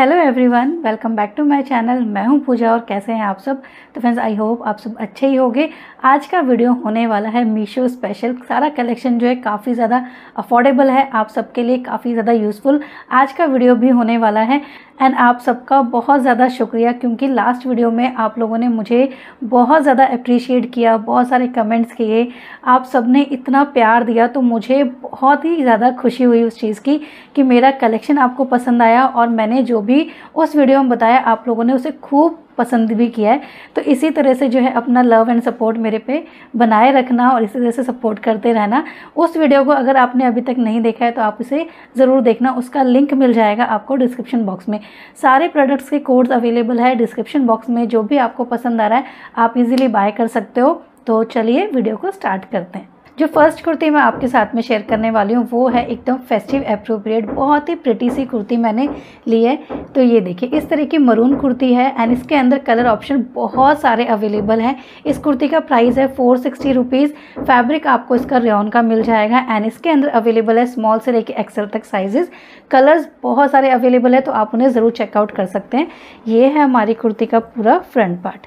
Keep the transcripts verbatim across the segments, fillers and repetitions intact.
Hello everyone, welcome back to my channel. मैं हूं पूजा। और कैसे हैं आप सब? तो फ्रेंड्स, आई होप आप सब अच्छे ही होंगे। आज का वीडियो होने वाला है मीशो स्पेशल। सारा कलेक्शन जो है काफ़ी ज़्यादा अफोर्डेबल है, आप सबके लिए काफ़ी ज़्यादा यूज़फुल आज का वीडियो भी होने वाला है। एंड आप सबका बहुत ज़्यादा शुक्रिया, क्योंकि लास्ट वीडियो में आप लोगों ने मुझे बहुत ज़्यादा अप्रिशिएट किया, बहुत सारे कमेंट्स किए, आप सब ने इतना प्यार दिया, तो मुझे बहुत ही ज़्यादा खुशी हुई उस चीज़ की कि मेरा कलेक्शन आपको पसंद आया और मैंने जो भी उस वीडियो में बताया आप लोगों ने उसे खूब पसंद भी किया है। तो इसी तरह से जो है अपना लव एंड सपोर्ट मेरे पे बनाए रखना और इसी तरह से सपोर्ट करते रहना। उस वीडियो को अगर आपने अभी तक नहीं देखा है तो आप उसे ज़रूर देखना, उसका लिंक मिल जाएगा आपको डिस्क्रिप्शन बॉक्स में। सारे प्रोडक्ट्स के कोड्स अवेलेबल है डिस्क्रिप्शन बॉक्स में, जो भी आपको पसंद आ रहा है आप इजीली बाय कर सकते हो। तो चलिए वीडियो को स्टार्ट करते हैं। जो फर्स्ट कुर्ती मैं आपके साथ में शेयर करने वाली हूँ वो है एकदम फेस्टिव एप्रोप्रिएट, बहुत ही प्रिटी सी कुर्ती मैंने ली है। तो ये देखिए, इस तरह की मरून कुर्ती है एंड इसके अंदर कलर ऑप्शन बहुत सारे अवेलेबल हैं। इस कुर्ती का प्राइस है फोर सिक्सटी रुपीज़। फैब्रिक आपको इसका रेयन का मिल जाएगा एंड इसके अंदर अवेलेबल है स्मॉल से लेके एक्सेल तक साइजेस। कलर्स बहुत सारे अवेलेबल है तो आप उन्हें ज़रूर चेकआउट कर सकते हैं। ये है हमारी कुर्ती का पूरा फ्रंट पार्ट।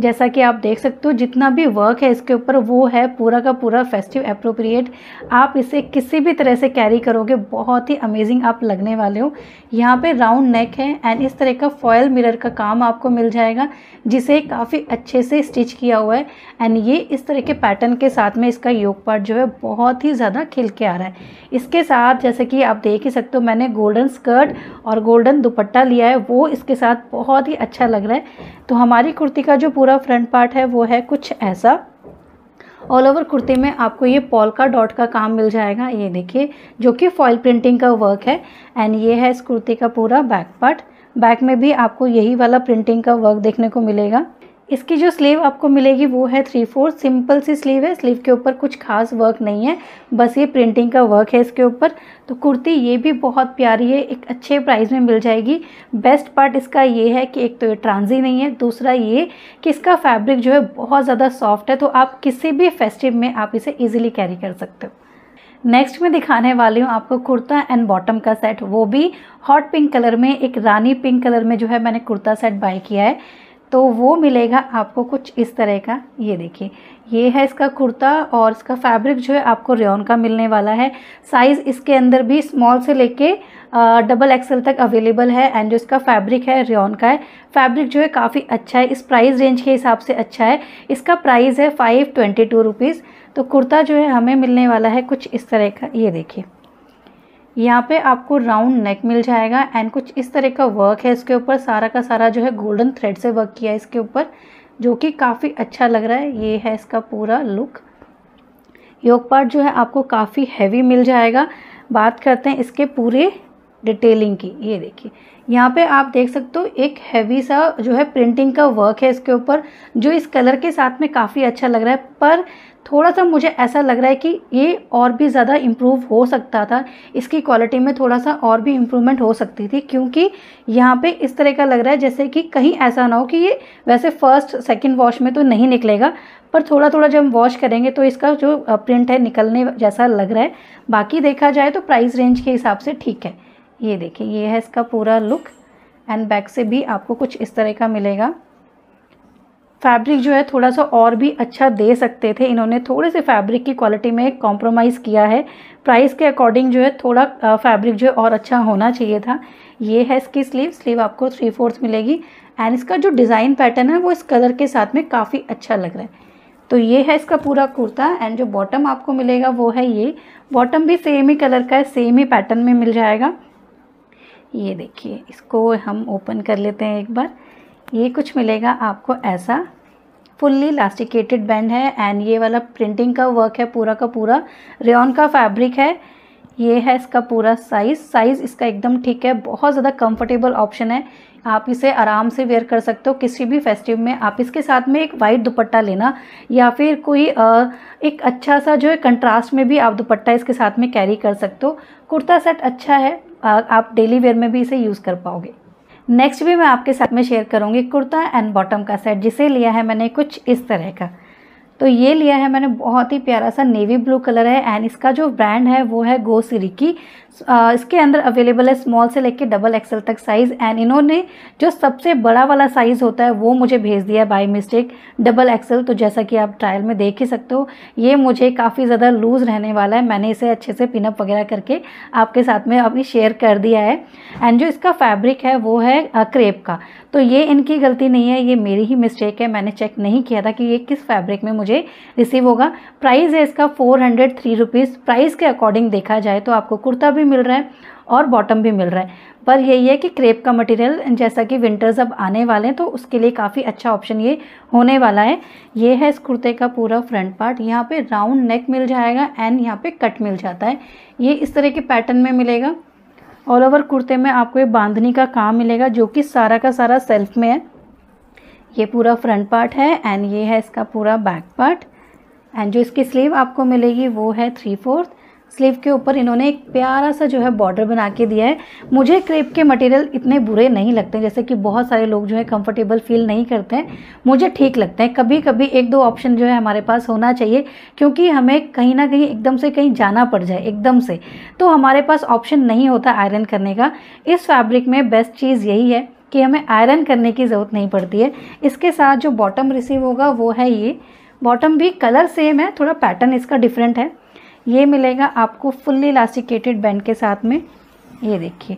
जैसा कि आप देख सकते हो जितना भी वर्क है इसके ऊपर वो है पूरा का पूरा फेस्टिव एप्रोप्रिएट। आप इसे किसी भी तरह से कैरी करोगे बहुत ही अमेजिंग आप लगने वाले हो। यहाँ पे राउंड नेक है एंड इस तरह का फॉयल मिरर का काम आपको मिल जाएगा, जिसे काफ़ी अच्छे से स्टिच किया हुआ है। एंड ये इस तरह के पैटर्न के साथ में इसका योक पार्ट जो है बहुत ही ज़्यादा खिल के आ रहा है। इसके साथ जैसे कि आप देख ही सकते हो मैंने गोल्डन स्कर्ट और गोल्डन दुपट्टा लिया है, वो इसके साथ बहुत ही अच्छा लग रहा है। तो हमारी कुर्ती का जो पूरा फ्रंट पार्ट है वो है कुछ ऐसा। ऑल ओवर कुर्ती में आपको ये पोल्का डॉट का काम मिल जाएगा, ये देखिए, जो कि फॉइल प्रिंटिंग का वर्क है। एंड ये है इस कुर्ती का पूरा बैक पार्ट। बैक में भी आपको यही वाला प्रिंटिंग का वर्क देखने को मिलेगा। इसकी जो स्लीव आपको मिलेगी वो है थ्री फोर्थ, सिंपल सी स्लीव है। स्लीव के ऊपर कुछ खास वर्क नहीं है, बस ये प्रिंटिंग का वर्क है इसके ऊपर। तो कुर्ती ये भी बहुत प्यारी है, एक अच्छे प्राइस में मिल जाएगी। बेस्ट पार्ट इसका ये है कि एक तो ये ट्रांजी नहीं है, दूसरा ये कि इसका फैब्रिक जो है बहुत ज़्यादा सॉफ्ट है, तो आप किसी भी फेस्टिव में आप इसे ईजिली कैरी कर सकते हो। नेक्स्ट मैं दिखाने वाली हूँ आपको कुर्ता एंड बॉटम का सेट, वो भी हॉट पिंक कलर में, एक रानी पिंक कलर में जो है मैंने कुर्ता सेट बाय किया है। तो वो मिलेगा आपको कुछ इस तरह का, ये देखिए, ये है इसका कुर्ता और इसका फैब्रिक जो है आपको रेयन का मिलने वाला है। साइज़ इसके अंदर भी स्मॉल से लेके डबल एक्सेल तक अवेलेबल है एंड जो इसका फैब्रिक है रेयन का है। फैब्रिक जो है काफ़ी अच्छा है, इस प्राइस रेंज के हिसाब से अच्छा है। इसका प्राइस है फाइव ट्वेंटी टू रुपीज़। तो कुर्ता जो है हमें मिलने वाला है कुछ इस तरह का, ये देखिए, यहाँ पे आपको राउंड नेक मिल जाएगा एंड कुछ इस तरह का वर्क है इसके ऊपर। सारा का सारा जो है गोल्डन थ्रेड से वर्क किया है इसके ऊपर, जो कि काफ़ी अच्छा लग रहा है। ये है इसका पूरा लुक। योक पार्ट जो है आपको काफ़ी हैवी मिल जाएगा। बात करते हैं इसके पूरे डिटेलिंग की, ये देखिए, यहाँ पे आप देख सकते हो एक हैवी सा जो है प्रिंटिंग का वर्क है इसके ऊपर, जो इस कलर के साथ में काफ़ी अच्छा लग रहा है। पर थोड़ा सा मुझे ऐसा लग रहा है कि ये और भी ज़्यादा इम्प्रूव हो सकता था, इसकी क्वालिटी में थोड़ा सा और भी इम्प्रूवमेंट हो सकती थी, क्योंकि यहाँ पे इस तरह का लग रहा है जैसे कि कहीं ऐसा ना हो कि ये, वैसे फ़र्स्ट सेकंड वॉश में तो नहीं निकलेगा, पर थोड़ा थोड़ा जब हम वॉश करेंगे तो इसका जो प्रिंट है निकलने जैसा लग रहा है। बाकी देखा जाए तो प्राइस रेंज के हिसाब से ठीक है। ये देखिए, ये है इसका पूरा लुक एंड बैक से भी आपको कुछ इस तरह का मिलेगा। फैब्रिक जो है थोड़ा सा और भी अच्छा दे सकते थे, इन्होंने थोड़े से फैब्रिक की क्वालिटी में कॉम्प्रोमाइज़ किया है। प्राइस के अकॉर्डिंग जो है थोड़ा फैब्रिक जो है और अच्छा होना चाहिए था। ये है इसकी स्लीव। स्लीव आपको थ्री फोर्थ मिलेगी एंड इसका जो डिज़ाइन पैटर्न है वो इस कलर के साथ में काफ़ी अच्छा लग रहा है। तो ये है इसका पूरा कुर्ता एंड जो बॉटम आपको मिलेगा वो है ये। बॉटम भी सेम ही कलर का है, सेम ही पैटर्न में मिल जाएगा। ये देखिए, इसको हम ओपन कर लेते हैं एक बार। ये कुछ मिलेगा आपको ऐसा, फुल्ली इलास्टिकेटेड बैंड है एंड ये वाला प्रिंटिंग का वर्क है, पूरा का पूरा रेयन का फैब्रिक है। ये है इसका पूरा साइज़। साइज़ इसका एकदम ठीक है, बहुत ज़्यादा कंफर्टेबल ऑप्शन है, आप इसे आराम से वेयर कर सकते हो किसी भी फेस्टिव में। आप इसके साथ में एक वाइट दुपट्टा लेना या फिर कोई आ, एक अच्छा सा जो है कंट्रास्ट में भी आप दुपट्टा इसके साथ में कैरी कर सकते हो। कुर्ता सेट अच्छा है, आ, आप डेली वेयर में भी इसे यूज़ कर पाओगे। नेक्स्ट भी मैं आपके साथ में शेयर करूँगी कुर्ता एंड बॉटम का सेट, जिसे लिया है मैंने कुछ इस तरह का। तो ये लिया है मैंने, बहुत ही प्यारा सा नेवी ब्लू कलर है एंड इसका जो ब्रांड है वो है गो सेरिफ की। इसके अंदर अवेलेबल है स्मॉल से लेके डबल एक्सेल तक साइज़ एंड इन्होंने जो सबसे बड़ा वाला साइज़ होता है वो मुझे भेज दिया बाय मिस्टेक डबल एक्सेल। तो जैसा कि आप ट्रायल में देख ही सकते हो ये मुझे काफ़ी ज़्यादा लूज़ रहने वाला है। मैंने इसे अच्छे से पिनअप वगैरह करके आपके साथ में अपनी शेयर कर दिया है एंड जो इसका फैब्रिक है वो है क्रेप का। तो ये इनकी गलती नहीं है, ये मेरी ही मिस्टेक है, मैंने चेक नहीं किया था कि ये किस फैब्रिक में मुझे रिसीव होगा। प्राइस है इसका four hundred three rupees. Price के अकॉर्डिंग देखा जाए तो आपको कुर्ता भी मिल रहा है और बॉटम भी मिल रहा है, पर यही है कि क्रेप का मटेरियल जैसा कि विंटर्स अब आने वाले हैं तो उसके लिए काफ़ी अच्छा ऑप्शन ये होने वाला है। ये है इस कुर्ते का पूरा फ्रंट पार्ट, यहाँ पे राउंड नेक मिल जाएगा एंड यहाँ पे कट मिल जाता है। ये इस तरह के पैटर्न में मिलेगा। ऑल ओवर कुर्ते में आपको ये बांधनी का काम मिलेगा जो कि सारा का सारा सेल्फ में है। ये पूरा फ्रंट पार्ट है एंड ये है इसका पूरा बैक पार्ट एंड जो इसकी स्लीव आपको मिलेगी वो है थ्री फोर्थ। स्लीव के ऊपर इन्होंने एक प्यारा सा जो है बॉर्डर बना के दिया है। मुझे क्रेप के मटेरियल इतने बुरे नहीं लगते जैसे कि बहुत सारे लोग जो है कंफर्टेबल फील नहीं करते हैं, मुझे ठीक लगते हैं। कभी कभी एक दो ऑप्शन जो है हमारे पास होना चाहिए क्योंकि हमें कहीं ना कहीं एकदम से कहीं जाना पड़ जाए एकदम से तो हमारे पास ऑप्शन नहीं होता आयरन करने का। इस फैब्रिक में बेस्ट चीज़ यही है कि हमें आयरन करने की ज़रूरत नहीं पड़ती है। इसके साथ जो बॉटम रिसीव होगा वो है ये बॉटम, भी कलर सेम है, थोड़ा पैटर्न इसका डिफरेंट है। ये मिलेगा आपको फुल्ली इलास्टिकेटेड बैंड के साथ में। ये देखिए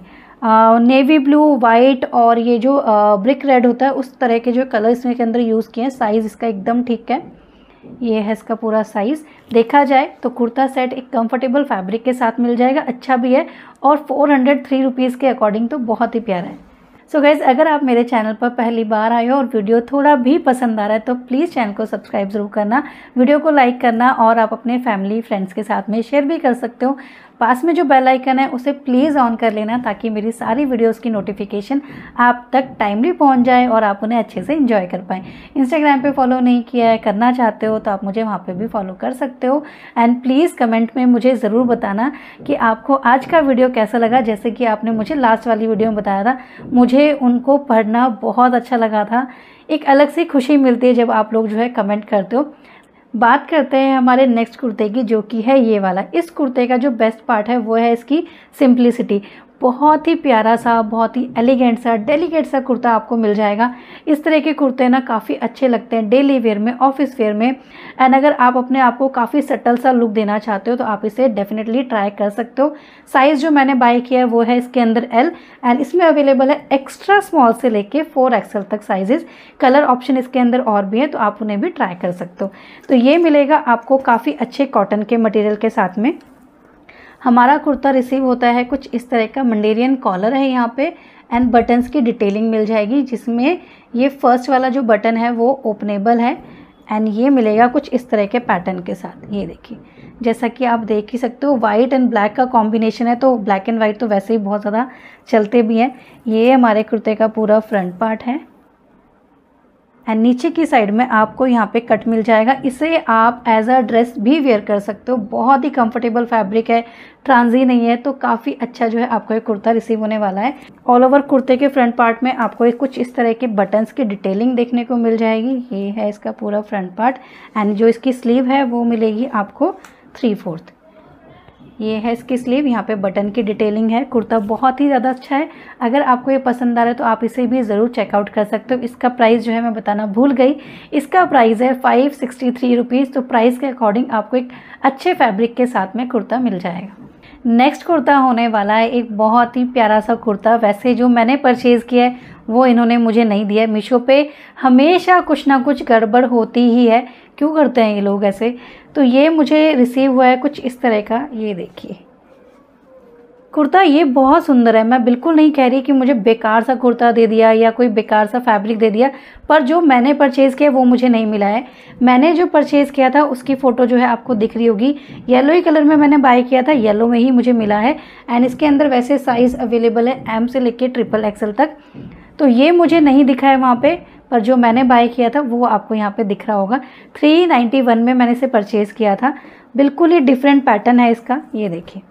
नेवी ब्लू, वाइट और ये जो आ, ब्रिक रेड होता है उस तरह के जो कलर इसमें के अंदर यूज़ किए हैं। साइज़ इसका एकदम ठीक है, ये है इसका पूरा साइज़। देखा जाए तो कुर्ता सेट एक कंफर्टेबल फैब्रिक के साथ मिल जाएगा, अच्छा भी है और फोर हंड्रेड थ्री रुपीज़ के अकॉर्डिंग तो बहुत ही प्यारा है। सो गाइज़, अगर आप मेरे चैनल पर पहली बार आए हो और वीडियो थोड़ा भी पसंद आ रहा है तो प्लीज़ चैनल को सब्सक्राइब ज़रूर करना, वीडियो को लाइक करना और आप अपने फैमिली फ्रेंड्स के साथ में शेयर भी कर सकते हो। पास में जो बेल आइकन है उसे प्लीज़ ऑन कर लेना ताकि मेरी सारी वीडियोस की नोटिफिकेशन आप तक टाइमली पहुंच जाए और आप उन्हें अच्छे से एंजॉय कर पाएँ। इंस्टाग्राम पे फॉलो नहीं किया है, करना चाहते हो तो आप मुझे वहाँ पे भी फॉलो कर सकते हो एंड प्लीज़ कमेंट में मुझे ज़रूर बताना कि आपको आज का वीडियो कैसा लगा। जैसे कि आपने मुझे लास्ट वाली वीडियो में बताया था, मुझे उनको पढ़ना बहुत अच्छा लगा था। एक अलग सी खुशी मिलती है जब आप लोग जो है कमेंट करते हो। बात करते हैं हमारे नेक्स्ट कुर्ते की जो कि है ये वाला। इस कुर्ते का जो बेस्ट पार्ट है वो है इसकी सिंप्लिसिटी। बहुत ही प्यारा सा, बहुत ही एलिगेंट सा, डेलिकेट सा कुर्ता आपको मिल जाएगा। इस तरह के कुर्ते ना काफ़ी अच्छे लगते हैं डेली वेयर में, ऑफिस वेयर में एंड अगर आप अपने आप को काफ़ी सटल सा लुक देना चाहते हो तो आप इसे डेफिनेटली ट्राई कर सकते हो। साइज़ जो मैंने बाय किया है वो है इसके अंदर एल एंड इसमें अवेलेबल है एक्स्ट्रा स्मॉल से लेके फोर एक्सएल तक साइजेस। कलर ऑप्शन इसके अंदर और भी है तो आप उन्हें भी ट्राई कर सकते हो। तो ये मिलेगा आपको काफ़ी अच्छे कॉटन के मटेरियल के साथ में। हमारा कुर्ता रिसीव होता है कुछ इस तरह का, मंडेरियन कॉलर है यहाँ पे एंड बटन्स की डिटेलिंग मिल जाएगी जिसमें ये फर्स्ट वाला जो बटन है वो ओपनेबल है एंड ये मिलेगा कुछ इस तरह के पैटर्न के साथ। ये देखिए, जैसा कि आप देख ही सकते हो वाइट एंड ब्लैक का कॉम्बिनेशन है तो ब्लैक एंड वाइट तो वैसे ही बहुत ज़्यादा चलते भी हैं। ये हमारे कुर्ते का पूरा फ्रंट पार्ट है एंड नीचे की साइड में आपको यहाँ पे कट मिल जाएगा। इसे आप एज अ ड्रेस भी वेयर कर सकते हो। बहुत ही कंफर्टेबल फैब्रिक है, ट्रांजी नहीं है तो काफ़ी अच्छा जो है आपको ये कुर्ता रिसीव होने वाला है। ऑल ओवर कुर्ते के फ्रंट पार्ट में आपको कुछ इस तरह के बटन्स की डिटेलिंग देखने को मिल जाएगी। ये है इसका पूरा फ्रंट पार्ट एंड जो इसकी स्लीव है वो मिलेगी आपको थ्री फोर्थ। ये है इसकी स्लीव, यहाँ पे बटन की डिटेलिंग है। कुर्ता बहुत ही ज़्यादा अच्छा है, अगर आपको ये पसंद आ रहा है तो आप इसे भी ज़रूर चेकआउट कर सकते हो। इसका प्राइस जो है मैं बताना भूल गई, इसका प्राइस है फाइव सिक्सटी थ्री रुपीज़। तो प्राइस के अकॉर्डिंग आपको एक अच्छे फैब्रिक के साथ में कुर्ता मिल जाएगा। नेक्स्ट कुर्ता होने वाला है एक बहुत ही प्यारा सा कुर्ता। वैसे जो मैंने परचेज़ किया है वो इन्होंने मुझे नहीं दिया है। मीशो पे हमेशा कुछ ना कुछ गड़बड़ होती ही है, क्यों करते हैं ये लोग ऐसे। तो ये मुझे रिसीव हुआ है कुछ इस तरह का, ये देखिए कुर्ता। ये बहुत सुंदर है, मैं बिल्कुल नहीं कह रही कि मुझे बेकार सा कुर्ता दे दिया या कोई बेकार सा फैब्रिक दे दिया, पर जो मैंने परचेज़ किया वो मुझे नहीं मिला है। मैंने जो परचेज़ किया था उसकी फ़ोटो जो है आपको दिख रही होगी। येलो ही कलर में मैंने बाय किया था, येलो में ही मुझे मिला है एंड इसके अंदर वैसे साइज़ अवेलेबल है एम से लेके ट्रिपल एक्सएल तक। तो ये मुझे नहीं दिखा है वहाँ पे, पर जो मैंने बाय किया था वो आपको यहाँ पे दिख रहा होगा। थ्री नाइन्टी वन में मैंने इसे परचेज़ किया था। बिल्कुल ही डिफरेंट पैटर्न है इसका, ये देखिए।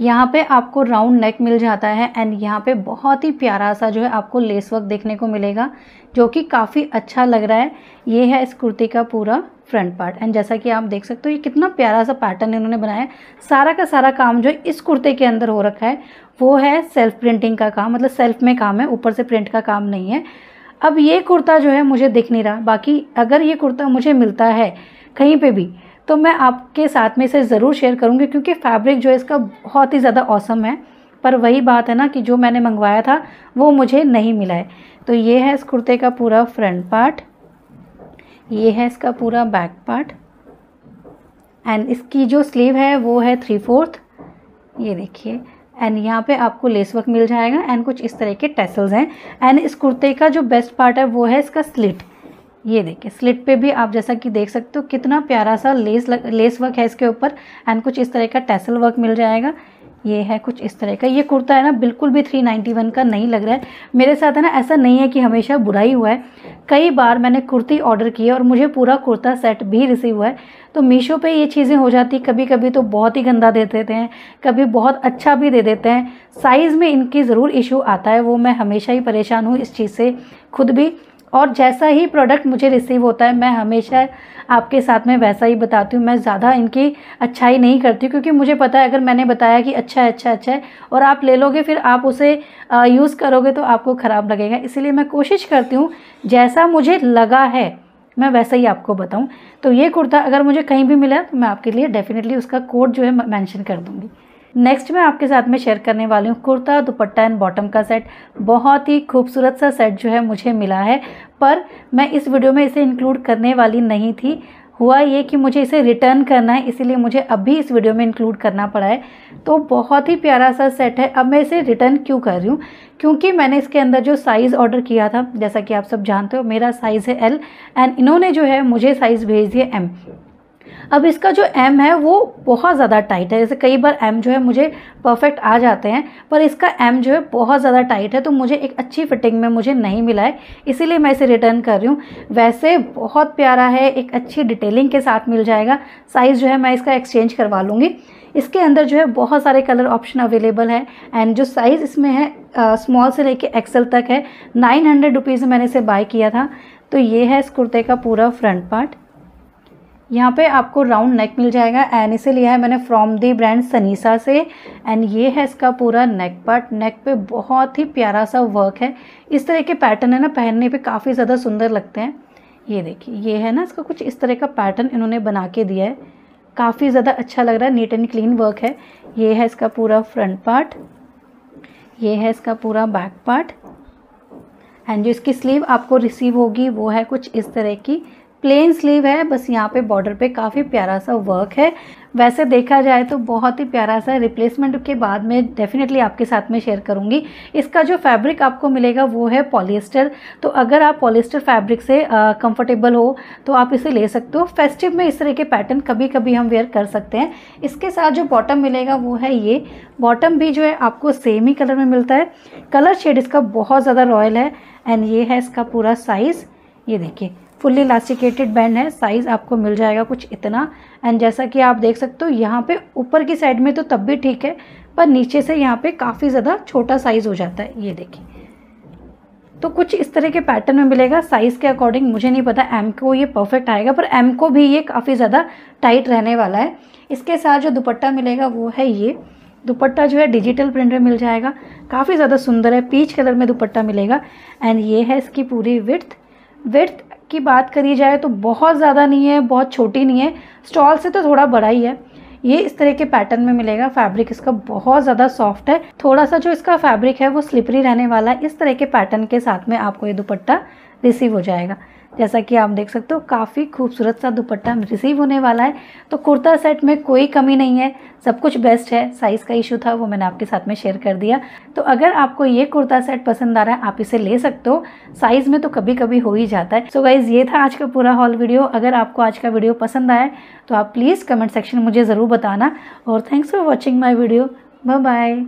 यहाँ पे आपको राउंड नेक मिल जाता है एंड यहाँ पे बहुत ही प्यारा सा जो है आपको लेस वर्क देखने को मिलेगा जो कि काफ़ी अच्छा लग रहा है। ये है इस कुर्ती का पूरा फ्रंट पार्ट एंड जैसा कि आप देख सकते हो ये कितना प्यारा सा पैटर्न इन्होंने बनाया है। सारा का सारा काम जो इस कुर्ते के अंदर हो रखा है वो है सेल्फ प्रिंटिंग का काम, मतलब सेल्फ में काम है, ऊपर से प्रिंट का काम नहीं है। अब ये कुर्ता जो है मुझे दिख नहीं रहा, बाकी अगर ये कुर्ता मुझे मिलता है कहीं पर भी तो मैं आपके साथ में इसे ज़रूर शेयर करूँगी क्योंकि फैब्रिक जो है इसका बहुत ही ज़्यादा औसम है। पर वही बात है ना कि जो मैंने मंगवाया था वो मुझे नहीं मिला है। तो ये है इस कुर्ते का पूरा फ्रंट पार्ट, ये है इसका पूरा बैक पार्ट एंड इसकी जो स्लीव है वो है थ्री फोर्थ, ये देखिए। एंड यहाँ पे आपको लेस वर्क मिल जाएगा एंड कुछ इस तरह के टैसल्स हैं। एंड इस कुर्ते का जो बेस्ट पार्ट है वो है इसका स्लिट, ये देखिए स्लिट पे भी आप जैसा कि देख सकते हो कितना प्यारा सा लेस लग, लेस वर्क है इसके ऊपर एंड कुछ इस तरह का टैसल वर्क मिल जाएगा। ये है कुछ इस तरह का। ये कुर्ता है ना बिल्कुल भी तीन सौ इक्यानवे का नहीं लग रहा है मेरे साथ, है ना। ऐसा नहीं है कि हमेशा बुराई हुआ है, कई बार मैंने कुर्ती ऑर्डर की है और मुझे पूरा कुर्ता सेट भी रिसीव हुआ है। तो मीशो पे ये चीज़ें हो जाती, कभी कभी तो बहुत ही गंदा दे देते हैं, कभी बहुत अच्छा भी दे देते हैं। साइज़ में इनकी ज़रूर इशू आता है, वो मैं हमेशा ही परेशान हूँ इस चीज़ से खुद भी। और जैसा ही प्रोडक्ट मुझे रिसीव होता है मैं हमेशा आपके साथ में वैसा ही बताती हूँ। मैं ज़्यादा इनकी अच्छाई नहीं करती क्योंकि मुझे पता है अगर मैंने बताया कि अच्छा है अच्छा अच्छा है और आप ले लोगे फिर आप उसे यूज़ करोगे तो आपको ख़राब लगेगा। इसीलिए मैं कोशिश करती हूँ जैसा मुझे लगा है मैं वैसा ही आपको बताऊँ। तो ये कुर्ता अगर मुझे कहीं भी मिला तो मैं आपके लिए डेफिनेटली उसका कोड जो है मैंशन कर दूँगी। नेक्स्ट मैं आपके साथ में शेयर करने वाली हूँ कुर्ता दुपट्टा एंड बॉटम का सेट। बहुत ही खूबसूरत सा सेट जो है मुझे मिला है, पर मैं इस वीडियो में इसे इंक्लूड करने वाली नहीं थी। हुआ ये कि मुझे इसे रिटर्न करना है इसीलिए मुझे अभी इस वीडियो में इंक्लूड करना पड़ा है। तो बहुत ही प्यारा सा सेट है। अब मैं इसे रिटर्न क्यों कर रही हूँ, क्योंकि मैंने इसके अंदर जो साइज़ ऑर्डर किया था, जैसा कि आप सब जानते हो मेरा साइज़ है एल एंड इन्होंने जो है मुझे साइज़ भेज दिया एम। अब इसका जो एम है वो बहुत ज़्यादा टाइट है। जैसे कई बार एम जो है मुझे परफेक्ट आ जाते हैं, पर इसका एम जो है बहुत ज़्यादा टाइट है तो मुझे एक अच्छी फिटिंग में मुझे नहीं मिला है, इसीलिए मैं इसे रिटर्न कर रही हूँ। वैसे बहुत प्यारा है, एक अच्छी डिटेलिंग के साथ मिल जाएगा। साइज़ जो है मैं इसका एक्सचेंज करवा लूँगी। इसके अंदर जो है बहुत सारे कलर ऑप्शन अवेलेबल है एंड जो साइज़ इसमें है स्मॉल से लेके एक्सेल तक है। नाइन हंड्रेड रुपीज़ मैंने इसे बाय किया था। तो ये है इस कुर्ते का पूरा फ्रंट पार्ट। यहाँ पे आपको राउंड नेक मिल जाएगा एंड इसे लिया है मैंने फ्रॉम दी ब्रांड सनीसा से। एंड ये है इसका पूरा नेक पार्ट। नेक पे बहुत ही प्यारा सा वर्क है, इस तरह के पैटर्न है ना पहनने पे काफ़ी ज़्यादा सुंदर लगते हैं। ये देखिए ये है ना इसका कुछ इस तरह का पैटर्न इन्होंने बना के दिया है, काफ़ी ज़्यादा अच्छा लग रहा है, नीट एंड क्लीन वर्क है। ये है इसका पूरा फ्रंट पार्ट, ये है इसका पूरा बैक पार्ट एंड जो इसकी स्लीव आपको रिसीव होगी वो है कुछ इस तरह की प्लेन स्लीव है। बस यहाँ पे बॉर्डर पे काफ़ी प्यारा सा वर्क है। वैसे देखा जाए तो बहुत ही प्यारा सा रिप्लेसमेंट के बाद में डेफिनेटली आपके साथ में शेयर करूँगी। इसका जो फैब्रिक आपको मिलेगा वो है पॉलिएस्टर। तो अगर आप पॉलिएस्टर फैब्रिक से कंफर्टेबल हो तो आप इसे ले सकते हो। फेस्टिव में इस तरह के पैटर्न कभी कभी हम वेयर कर सकते हैं। इसके साथ जो बॉटम मिलेगा वो है ये बॉटम, भी जो है आपको सेम ही कलर में मिलता है। कलर शेड इसका बहुत ज़्यादा रॉयल है एंड ये है इसका पूरा साइज़। ये देखिए फुल्ली इलास्टिकेटेड बैंड है, साइज़ आपको मिल जाएगा कुछ इतना। एंड जैसा कि आप देख सकते हो यहाँ पे ऊपर की साइड में तो तब भी ठीक है, पर नीचे से यहाँ पे काफ़ी ज़्यादा छोटा साइज़ हो जाता है। ये देखिए तो कुछ इस तरह के पैटर्न में मिलेगा। साइज़ के अकॉर्डिंग मुझे नहीं पता एम को ये परफेक्ट आएगा, पर एम को भी ये काफ़ी ज़्यादा टाइट रहने वाला है। इसके साथ जो दुपट्टा मिलेगा वो है ये दुपट्टा, जो है डिजिटल प्रिंट में मिल जाएगा, काफ़ी ज़्यादा सुंदर है, पीच कलर में दुपट्टा मिलेगा। एंड ये है इसकी पूरी विड्थ। विड्थ की बात करी जाए तो बहुत ज़्यादा नहीं है, बहुत छोटी नहीं है, स्टॉल से तो थोड़ा बड़ा ही है। ये इस तरह के पैटर्न में मिलेगा। फैब्रिक इसका बहुत ज़्यादा सॉफ्ट है, थोड़ा सा जो इसका फैब्रिक है वो स्लिपरी रहने वाला है। इस तरह के पैटर्न के साथ में आपको ये दुपट्टा रिसीव हो जाएगा। जैसा कि आप देख सकते हो काफ़ी खूबसूरत सा दुपट्टा रिसीव होने वाला है। तो कुर्ता सेट में कोई कमी नहीं है, सब कुछ बेस्ट है। साइज़ का इशू था वो मैंने आपके साथ में शेयर कर दिया। तो अगर आपको ये कुर्ता सेट पसंद आ रहा है आप इसे ले सकते हो। साइज़ में तो कभी कभी हो ही जाता है। सो गाइज़ ये था आज का पूरा हॉल वीडियो। अगर आपको आज का वीडियो पसंद आए तो आप प्लीज़ कमेंट सेक्शन मुझे ज़रूर बताना। और thanks for watching my video. Bye bye.